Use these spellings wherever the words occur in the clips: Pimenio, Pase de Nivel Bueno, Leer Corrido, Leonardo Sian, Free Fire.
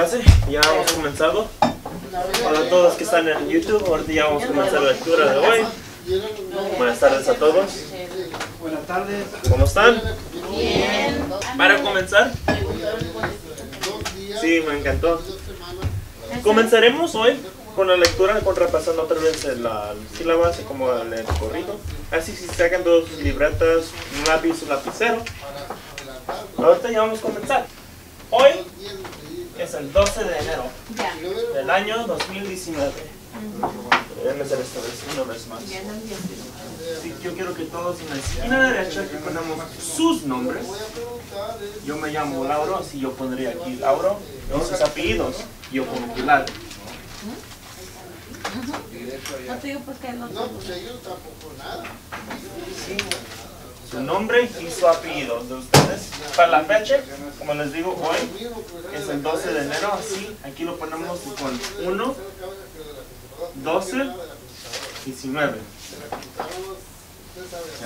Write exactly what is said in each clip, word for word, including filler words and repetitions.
clase, ya hemos comenzado. Hola a todos que están en YouTube, ahorita ya vamos a comenzar la lectura de hoy. Buenas tardes a todos. Buenas tardes. ¿Cómo están? Bien. ¿Para comenzar? Sí, me encantó. Comenzaremos hoy con la lectura, con repasando otra vez las sílabas y como el recorrido. Así si sacan dos libretas, un lápiz, un lapicero. Ahorita ya vamos a comenzar. Hoy es el doce de enero del año dos mil diecinueve. Déjenme hacer esta vez una vez más. Sí, yo quiero que todos en la esquina derecha que ponemos sus nombres. Yo me llamo Lauro, así yo pondría aquí Lauro. Y sus apellidos, yo pongo aquí Lauro. No te digo porque no. No, pues ellos tampoco nada. Sí. Su nombre y su apellido de ustedes. Para la fecha, como les digo, hoy es el doce de enero, así aquí lo ponemos con uno, doce, diecinueve.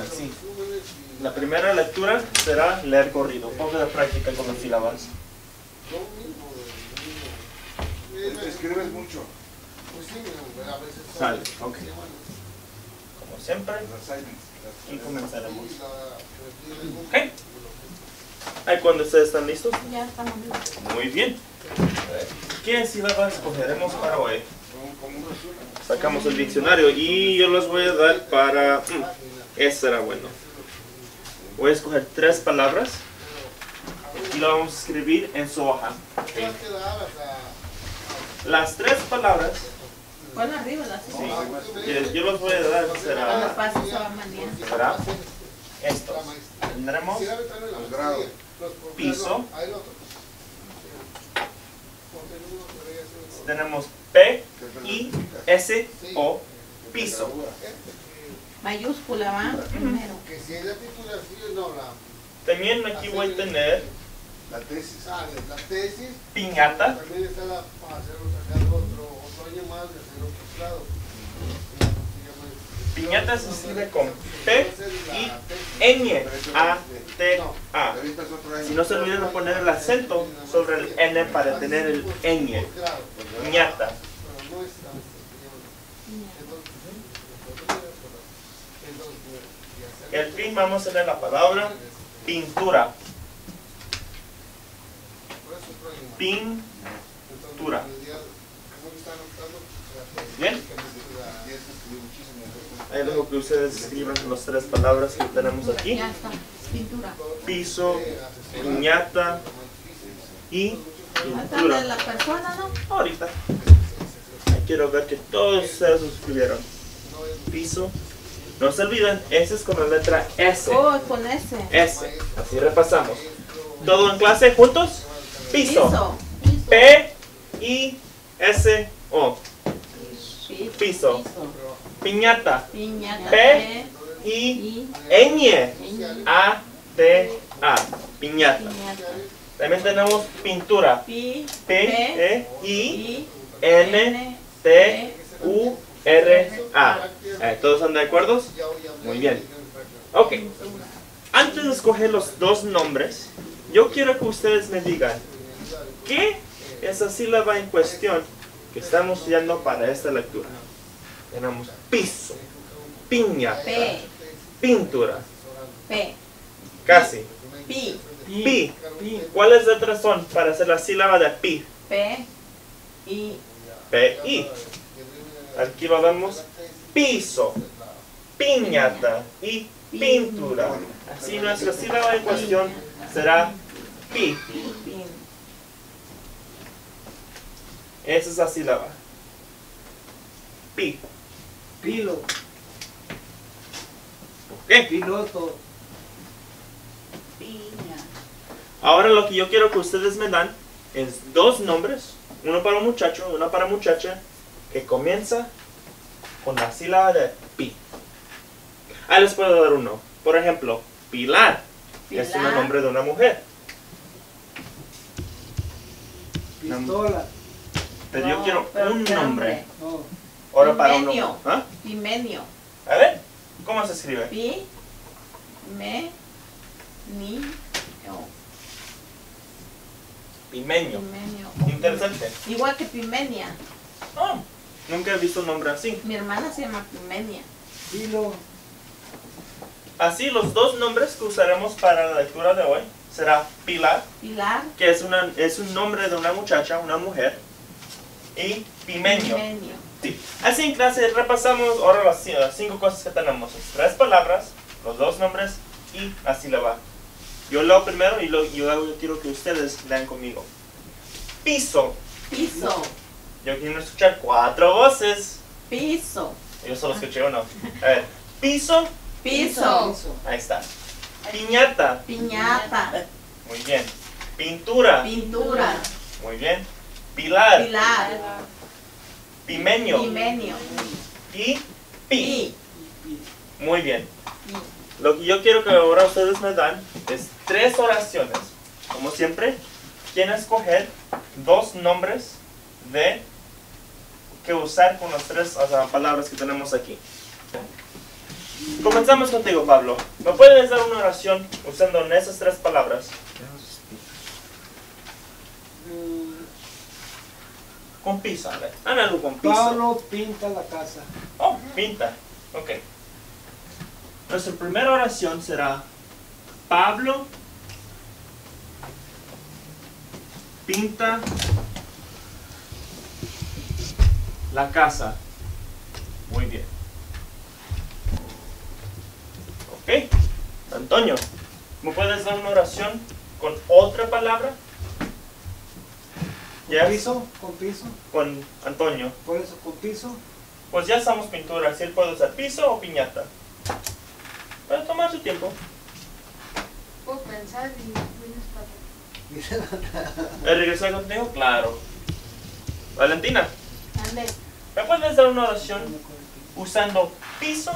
Así. La primera lectura será leer corrido, un poco de práctica con las sílabas. Escribes mucho. Sale, ok. Como siempre. Y comenzaremos. Okay. Ahí cuando ustedes están listos. Ya estamos listos. Muy bien. ¿Qué sílabas cogeremos para hoy? Sacamos el diccionario y yo los voy a dar para... Mm, eso será bueno. Voy a escoger tres palabras y lo vamos a escribir en su hoja. Okay. Las tres palabras... ¿Cuál arriba? Las sí. Yo los voy a dar, será... Será estos. Tendremos piso. Tenemos P I S O, piso. Mayúscula, ¿va? Primero. También aquí voy a tener... La tesis. Piñata. Piñata se escribe con P I N A T A. Si no se olviden de poner el acento sobre el N para tener el ñ. Piñata. El fin vamos a leer la palabra pintura. Pintura. Bien. Ahí dejo que ustedes escriban las tres palabras que tenemos aquí. Pintura. Piso, piñata y pintura. ¿La persona, no? Ahorita. Quiero ver que todos ustedes escribieron. Piso. No se olviden, ese es con la letra S. Oh, con S. S. Así repasamos. ¿Todo en clase juntos? Piso. P I S O. Piso. Piñata. P I N A T A. Piñata. También tenemos pintura. P E I N T U R A. ¿Todos están de acuerdo? Muy bien. Ok. Antes de escoger los dos nombres, yo quiero que ustedes me digan ¿qué es la sílaba en cuestión que estamos estudiando para esta lectura? Tenemos piso, piña, P, pintura, P, casi, pi, pi. Pi. ¿Cuáles letras son para hacer la sílaba de pi? P, I, P, I. Aquí lo vemos piso, piñata y pintura. Así nuestra sílaba en cuestión será pi. Esa es la sílaba. Pi. Pilo. Ok. Piloto. Piña. Ahora lo que yo quiero que ustedes me dan es dos nombres. Uno para un muchacho, uno para muchacha. Que comienza con la sílaba de pi. Ahí les puedo dar uno. Por ejemplo, Pilar. Pilar. Es el nombre de una mujer. Pistola. Pero no, yo quiero pero un nombre. No. Ahora para un nombre. ¿Ah? Pimenio. A ver, ¿cómo se escribe? Pi, me, ni, no. Pimenio. Pimenio. Interesante. Igual que Pimenia. Oh, nunca he visto un nombre así. Mi hermana se llama Pimenia. Dilo. Así, los dos nombres que usaremos para la lectura de hoy será Pilar, Pilar, que es, una, es un nombre de una muchacha, una mujer, y Pimenio. Pimenio. Sí. Así en clase repasamos ahora las, las cinco cosas que tenemos. Tres palabras, los dos nombres y la sílaba. Yo leo primero y lo, yo, yo quiero que ustedes lean conmigo. Piso. Piso. Yo quiero escuchar cuatro voces. Piso. Yo solo escuché uno. A ver, piso. Piso. Ahí está. Piñata. Piñata. Muy bien. Pintura. Pintura. Muy bien. Pilar. Pilar. Pimenio. Pimenio. Y pi. Muy bien. Lo que yo quiero que ahora ustedes me dan es tres oraciones. Como siempre, quieren escoger dos nombres de que usar con las tres o sea, palabras que tenemos aquí. Comenzamos contigo, Pablo. ¿Me puedes dar una oración usando esas tres palabras? Con pizza, a ver. Ándalo con pizza. Pablo pinta la casa. Oh, pinta. Ok. Nuestra primera oración será Pablo pinta la casa. Muy bien. Ok, Antonio, ¿me puedes dar una oración con otra palabra? ¿Ya? ¿Con piso? ¿Con piso? Con Antonio. ¿Por eso? ¿Con piso? Pues ya estamos pintura, si él puede usar piso o piñata. Para tomar su tiempo. Puedo pensar y vienes para... ¿El regreso al contenido? Claro. Valentina. Ande. ¿Me puedes dar una oración usando piso?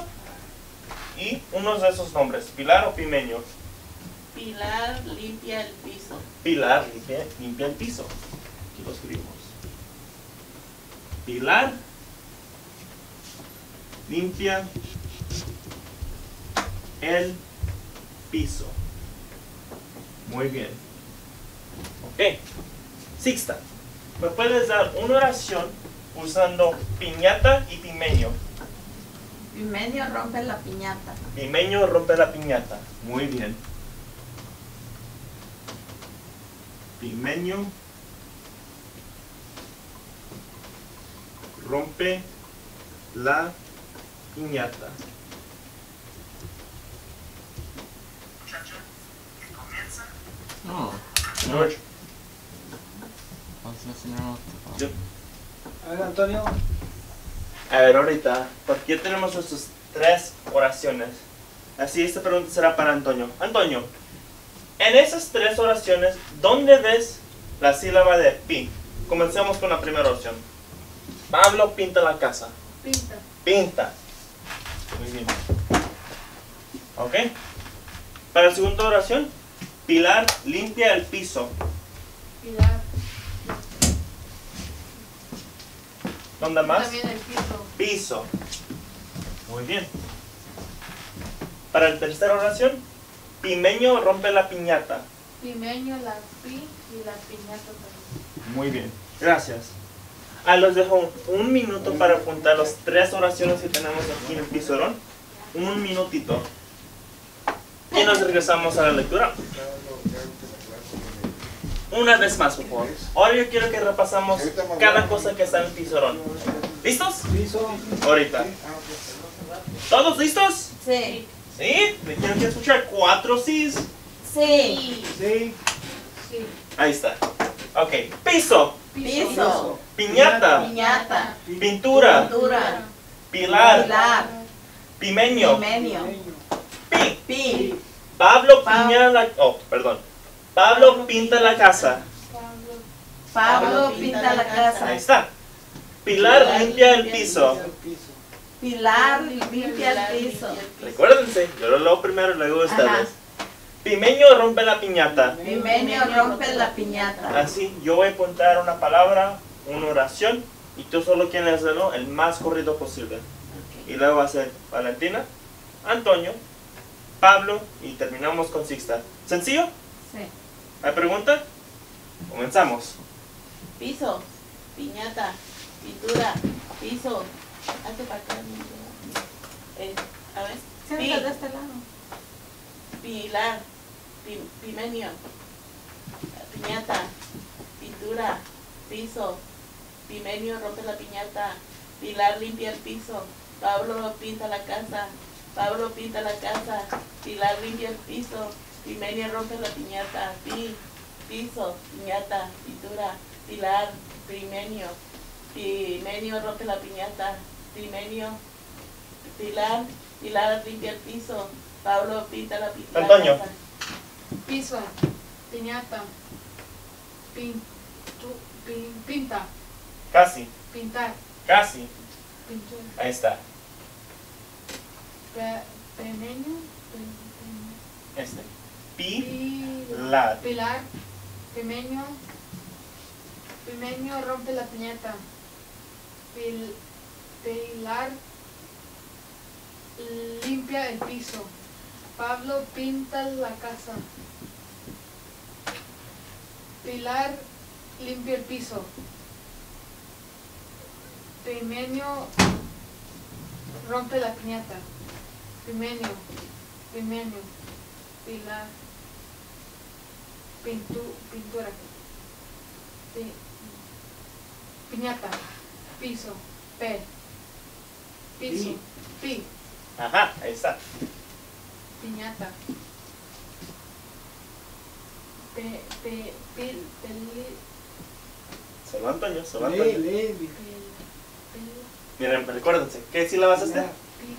Y uno de esos nombres, Pilar o Pimenio. Pilar limpia el piso. Pilar limpia, limpia el piso. Aquí lo escribimos. Pilar limpia el piso. Muy bien. Ok. Sixta, ¿me puedes dar una oración usando piñata y pimenio? Pimenio rompe la piñata. Pimenio rompe la piñata. Muy bien. Pimenio rompe la piñata. Muchacho, ¿qué comienza? No. George. A ver, Antonio. A ver, ahorita, porque ya tenemos nuestras tres oraciones. Así, esta pregunta será para Antonio. Antonio, en esas tres oraciones, ¿dónde ves la sílaba de pi? Comencemos con la primera opción. Pablo pinta la casa. Pinta. Pinta. Muy bien. Ok. Para la segunda oración, Pilar limpia el piso. Pilar. ¿Dónde más? También el piso. Piso. Muy bien. Para la tercera oración, Pimenio rompe la piñata. Pimenio, la pi y la piñata también. Muy bien. Gracias. Ah, los dejo un minuto para apuntar las tres oraciones que tenemos aquí en el pizarrón. Un minutito. Y nos regresamos a la lectura. Una vez más, por favor. Ahora yo quiero que repasamos cada cosa que está en el pizarrón. ¿Listos? Ahorita. ¿Todos listos? Sí. ¿Sí? ¿Me quieren escuchar cuatro sís? Sí. Sí. Sí. Ahí está. Ok. Piso. Piso. Piñata. Piñata. Pintura. Pintura. Pilar. Pilar. Pimenio. Pimenio. Pi. Pi. Pablo piñala... Oh, perdón. Pablo pinta la casa. Pablo pinta la casa. Ahí está. Pilar limpia el piso. Pilar limpia el piso. Recuérdense, yo lo leo primero y luego ustedes. Pimenio rompe la piñata. Pimenio rompe la piñata. Así, yo voy a apuntar una palabra, una oración, y tú solo quieres hacerlo el más corrido posible. Okay. Y luego va a ser Valentina, Antonio, Pablo, y terminamos con Sixta. ¿Sencillo? Sí. ¿Hay pregunta? Comenzamos. Piso, piñata, pintura, piso. Hazte para acá. Eh, a ver. Siéntate de este lado. Pilar, pi, pimenio, piñata, pintura, piso. Pimenio rompe la piñata. Pilar limpia el piso. Pablo pinta la casa. Pablo pinta la casa. Pilar limpia el piso. Pimenio rompe la piñata. Pi, piso, piñata, pintura. Pilar, Pimenio. Pimenio rompe la piñata. Pimenio, Pilar, Pilar limpia el piso. Pablo pinta la piñata. Antonio. Piso, piñata, pin, tu, pin, pinta. Casi. Pintar. Casi. Pintura. Ahí está. Pimenio. Este. Pilar. Pilar. Pimenio. Pimenio rompe la piñata. Pil, pilar. Limpia el piso. Pablo pinta la casa. Pilar limpia el piso. Pimenio rompe la piñata. Pimenio, Pimenio, Pilar, pintu, pintura, pi, piñata, piso, pe, piso, pi. Ajá, ahí está. Piñata, pe, pe, pil, peli. Se va Antonio, se va Antonio. Miren, recuérdense, ¿qué sílaba es esta?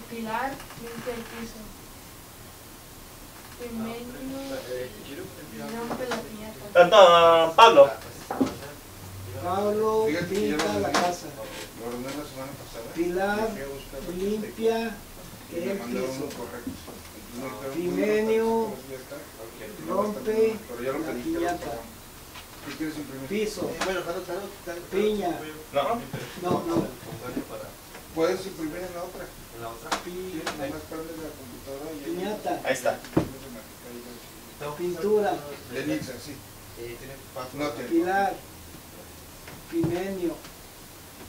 Pilar limpia el piso. Pimenio rompe la piñata. Entonces, Pablo. Pablo pinta la casa. Pilar limpia el piso. Pimenio rompe la piñata. Piso. Piña. No, no, no. Puedes imprimir en la otra. En la otra. Pi, piñata. Ahí está. Pintura. Pilar. Pimenio.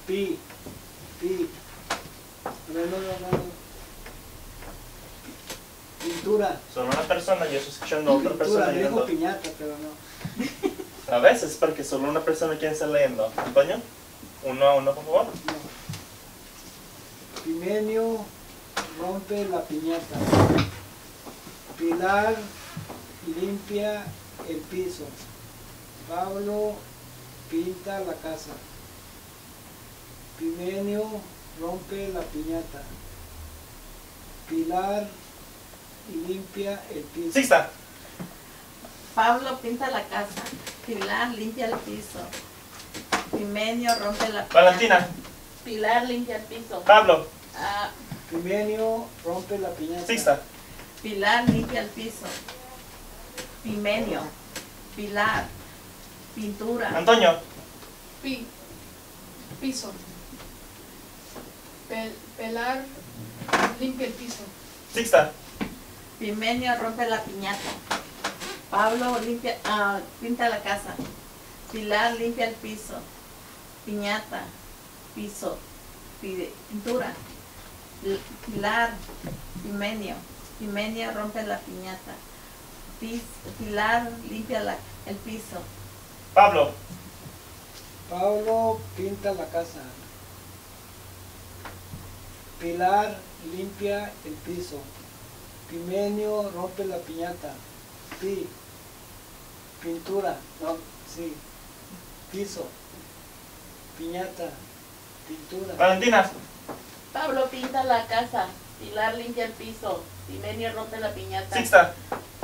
Pi. Pi. Pintura. Son una persona, yo estoy escuchando a otra persona. Dijo piñata, pero no. A veces, porque solo una persona quiere estar leyendo. Antonio, uno a uno, por favor. No. Pimenio rompe la piñata. Pilar limpia el piso. Pablo pinta la casa. Pimenio rompe la piñata. Pilar limpia el piso. Sí está. Pablo pinta la casa. Pilar limpia el piso. Pimenio rompe la piñata. Valentina. Pilar limpia el piso. Pablo. Ah. Pimenio rompe la piñata. Sixta. Pilar limpia el piso. Pimenio. Pilar. Pintura. Antonio. Pi. Piso. Pel, pelar limpia el piso. Sixta. Pimenio rompe la piñata. Pablo limpia, uh, pinta la casa. Pilar limpia el piso. Piñata, piso, pide, pintura. Pilar, Pimenio. Pimenio rompe la piñata. Pis, Pilar limpia la, el piso. Pablo. Pablo pinta la casa. Pilar limpia el piso. Pimenio rompe la piñata. Pi. Pintura, no, sí. Piso, piñata, pintura. Valentina. Pablo pinta la casa. Pilar limpia el piso. Pimenio rompe la piñata. Sixta.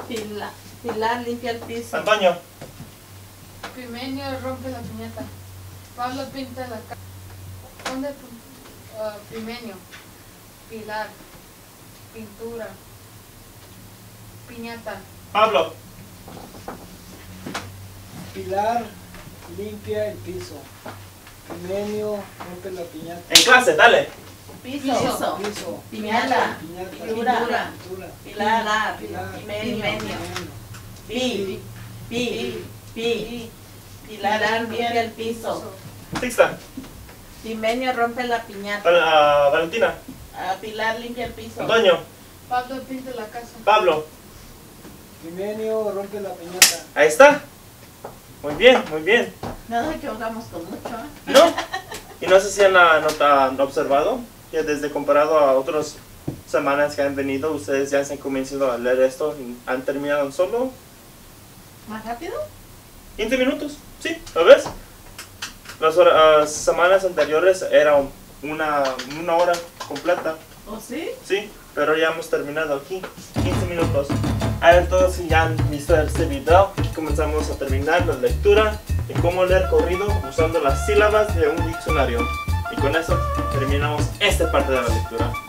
Pila, Pilar limpia el piso. Antonio. Pimenio rompe la piñata. Pablo pinta la casa. ¿Dónde? Uh, Pimenio. Pilar. Pintura. Piñata. Pablo. Pilar limpia el piso. Pimenio rompe la piñata. En clase, dale. Piso, piso, piso. Piñata, piñata, pintura, pintura. Pilar, Pilar, Pimenio, Pimenio. Pi, pi, pi, pi, Pilar rompe el piso. Sixta. Pimenio rompe la piñata. A Valentina. A Pilar limpia el piso. Antonio. Pablo pinta la casa. Pablo. Pimenio rompe la piñata. Ahí está. Muy bien, muy bien. No nos equivocamos con mucho, ¿eh? No. Y no sé si han, han observado que desde comparado a otras semanas que han venido, ustedes ya se han comenzado a leer esto y han terminado solo. ¿Más rápido? quince minutos, sí, ¿lo ves? Las horas, uh, semanas anteriores era una, una hora completa. ¿Oh, sí? Sí, pero ya hemos terminado aquí, quince minutos. Ahora entonces ya han visto este video, aquí comenzamos a terminar la lectura de cómo leer corrido usando las sílabas de un diccionario. Y con eso terminamos esta parte de la lectura.